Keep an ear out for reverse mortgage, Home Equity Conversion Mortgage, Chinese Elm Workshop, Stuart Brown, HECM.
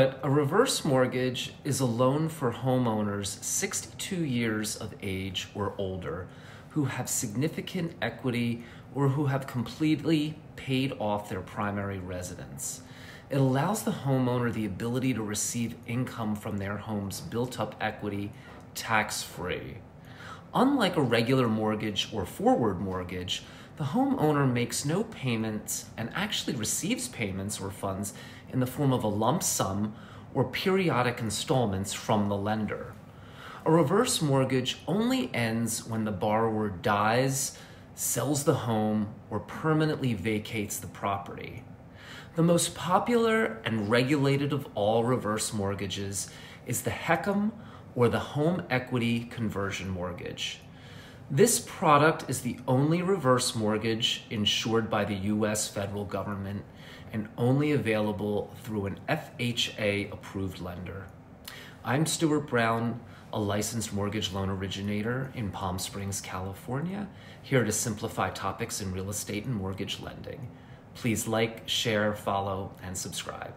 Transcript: But a reverse mortgage is a loan for homeowners 62 years of age or older who have significant equity or who have completely paid off their primary residence. It allows the homeowner the ability to receive income from their home's built-up equity tax-free. Unlike a regular mortgage or forward mortgage, the homeowner makes no payments and actually receives payments or funds in the form of a lump sum or periodic installments from the lender. A reverse mortgage only ends when the borrower dies, sells the home, or permanently vacates the property. The most popular and regulated of all reverse mortgages is the HECM, or the Home Equity Conversion Mortgage. This product is the only reverse mortgage insured by the U.S. federal government and only available through an FHA-approved lender. I'm Stuart Brown, a licensed mortgage loan originator in Palm Springs, California, here to simplify topics in real estate and mortgage lending. Please like, share, follow, and subscribe.